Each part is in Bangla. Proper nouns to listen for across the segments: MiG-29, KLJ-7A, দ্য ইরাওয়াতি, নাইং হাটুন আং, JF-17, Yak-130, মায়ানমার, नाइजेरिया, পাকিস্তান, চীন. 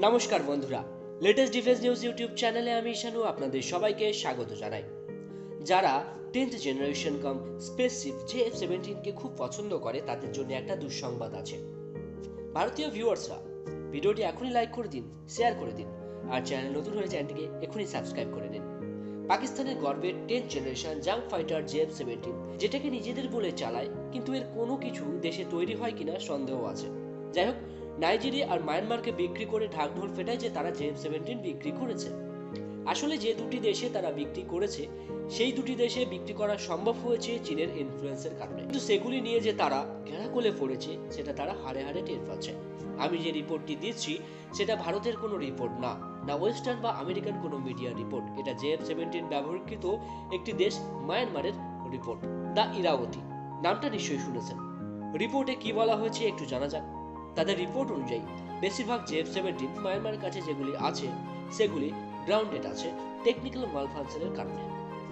नमस्कार बंधुरा लेटेस्ट डिफेंस न्यूज़ यूट्यूब चैनले आमी ईशानु आपनादेर सबाइके स्वागत जानाई। যারা 10th জেনারেশন कम স্পেসশিপ JF-17 के खूब पसंद करे तादेर जोन्नो एकटा दुःसंबाद आछे। भारतीय ভিউয়ার্সরা ভিডিওটি এখনই লাইক করে দিন, শেয়ার করে দিন আর চ্যানেল নতুন হলে চ্যানেলটিকে এখনই সাবস্ক্রাইব করে নিন। পাকিস্তানের গর্বের 10th generation junk fighter JF-17 যেটাকে নিজেদের বলে চালায় কিন্তু এর কোনো কিছু দেশে তৈরি হয় কিনা সন্দেহ আছে। যাই হোক नाइजेरिया और मायानमार के बिक्री करे ढाकढोल फेटाय जे तारा JF-17 बिक्री करेছে। আসলে যে দুটি দেশে তারা বিক্রি করেছে সেই দুটি দেশে বিক্রি করা সম্ভব হয়েছে চীনের ইনফ্লুয়েন্সের কারণে, কিন্তু সেগুলি নিয়ে যে তারা ঘেরাকোলে পড়েছে সেটা তারা হাড়ে হাড়ে টের পাচ্ছে। আমি যে রিপোর্টটি দিচ্ছি সেটা ভারতের কোনো রিপোর্ট না, না ওয়েস্টার্ন বা আমেরিকান কোনো মিডিয়া রিপোর্ট, এটা JF-17 ব্যবহৃত একটি দেশ মায়ানমারের রিপোর্ট। দ্য ইরাওয়াতি নামটা নিশ্চয়ই শুনেছেন। রিপোর্টে কি বলা হয়েছে একটু জানা যাক। তাদের রিপোর্ট অনুযায়ী বেশিরভাগ JF-17 মায়ানমারের কাছে যেগুলি আছে সেগুলি গ্রাউন্ডেড আছে টেকনিক্যাল মালফাংশনের কারণে,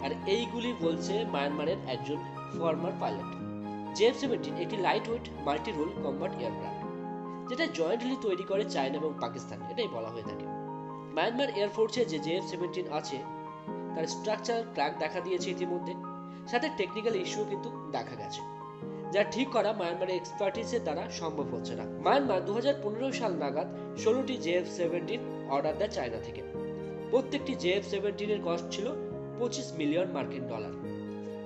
আর এইগুলি বলছে মায়ানমারের একজন ফর্মার পাইলট। JF-17 একটি লাইটওয়েট মাল্টিরোল কম্ব্যাট এয়ারক্রাফট যেটা জয়েন্টলি তৈরি করে চায়না এবং পাকিস্তান, এটাই বলা হয়ে থাকে। মায়ানমার এয়ারফোর্সে যে JF-17 আছে তার স্ট্রাকচারাল ক্র্যাক দেখা দিয়েছে ইতিমধ্যে, সাথে টেকনিক্যাল ইস্যু কিন্তু দেখা গেছে যা ঠিক করা মায়ানমারে এক্সপার্টিসের দ্বারা সম্ভব হচ্ছে না। মায়ানমার 2015 সাল নাগাদ 16টি JF-17 অর্ডার দেয় চায়না থেকে। প্রত্যেকটি JF-17 এর কস্ট ছিল 25 মিলিয়ন মার্কিন ডলার।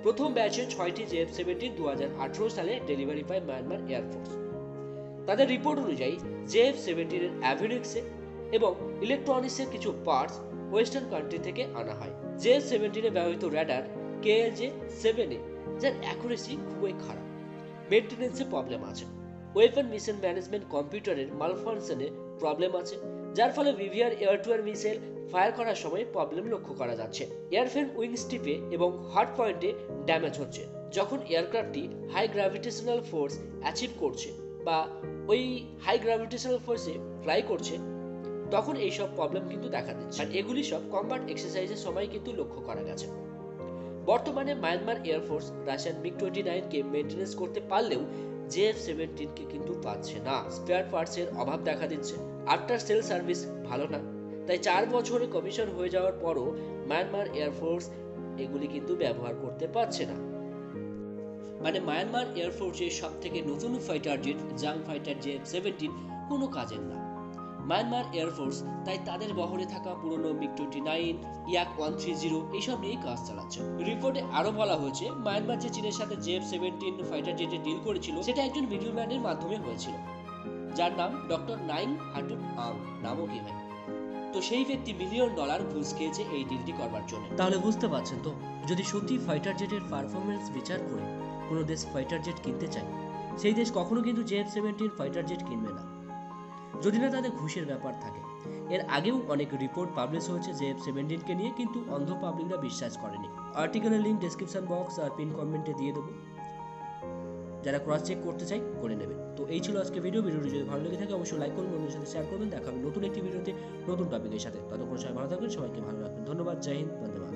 প্রথম ব্যাচে 6টি JF-17 2018 সালে ডেলিভারি পায় মায়ানমার এয়ারফোর্স। তাদের রিপোর্ট অনুযায়ী JF-17 এর অ্যাভিনিক্সে এবং ইলেকট্রনিক্সের কিছু পার্টস ওয়েস্টার্ন কান্ট্রি থেকে আনা হয়। JF-17 এ ব্যবহৃত র্যাডার KLJ-7A যার অ্যাকুরেসি খুবই খারাপ, মেইনটেনেন্সে প্রবলেম আছে, ওয়েপন মিশন ম্যানেজমেন্ট কম্পিউটারের মালফাংশনে প্রবলেম আছে, যার ফলে BVR air to air missile fire করার সময় প্রবলেম লক্ষ্য করা যাচ্ছে। এয়ারফ্রেম উইংস টিপে এবং হার্ড পয়েন্টে ড্যামেজ হচ্ছে যখন এয়ারক্রাফটটি হাই গ্র্যাভিটেশনাল ফোর্স অ্যাচিভ করছে বা ওই হাই গ্র্যাভিটেশনাল ফোর্সে ফ্লাই করছে, তখন এইসব প্রবলেম কিন্তু দেখা দিচ্ছে, আর এগুলি সব কম্ব্যাট এক্সারসাইজের সময় কিন্তু লক্ষ্য করা গেছে। বর্তমানে মায়ানমার এয়ারফোর্স রাশিয়ান MiG-29 কে মেইনটেনেন্স করতে পারলেও JF-17 কে কিন্তু পাচ্ছে না। স্পেয়ার পার্টসের অভাব দেখা দিচ্ছে, আফটার সেল সার্ভিস ভালো না, তাই 4 বছরে কমিশন হয়ে যাওয়ার পরও মায়ানমার এয়ারফোর্স এগুলি কিন্তু ব্যবহার করতে পারছে না। মানে মায়ানমার এয়ারফোর্সের সব থেকে নতুন fighter jet junk fighter JF-17 কোনো কাজের না। মায়ানমার এয়ারফোর্স তাই তাদের বহরে থাকা পুরনো MiG-29 Yak-130 এইসব নিয়ে কাজ চালাচ্ছে। রিপোর্টে আরো বলা হয়েছে মায়ানমার যে চীনের সাথে JF-17 ফাইটার জেটে ডিল করেছিল সেটা একজন মিডলম্যানের মাধ্যমে হয়েছিল যার নাম ডক্টর নাইং হাটুন আং নামও কি হয়, তো সেই ব্যক্তি মিলিয়ন ডলার ঘুষ খেয়েছে এই ডিলটি করবার জন্য। তাহলে বুঝতে পারছেন তো, যদি সত্যি ফাইটার জেটের পারফরমেন্স বিচার করে কোনো দেশ ফাইটার জেট কিনতে চায় সেই দেশ কখনো কিন্তু JF-17 ফাইটার জেট কিনবে না যদি না তাদের ঘুষের ব্যাপার থাকে। এর আগেও অনেক রিপোর্ট পাবলিশ হয়েছে JF-17কে নিয়ে, কিন্তু অন্ধ পাবলিকরা বিশ্বাস করেনি। আর্টিকেলের লিঙ্ক ডেসক্রিপশন বক্স আর পিন কমেন্টে দিয়ে দেবো, যারা ক্রস চেক করতে চাই করে নেবেন। তো এই ছিল আজকে ভিডিওটি যদি ভালো লেগে থাকে অবশ্যই লাইক করবেন, বন্ধুদের সাথে শেয়ার করবেন। দেখা হবে নতুন একটি ভিডিওতে নতুন টপিকের সাথে, ততক্ষণ সবাই ভালো থাকবেন, সবাইকে ভালো রাখবেন। ধন্যবাদ, জয় হিন্দ, বন্দে মাতরম।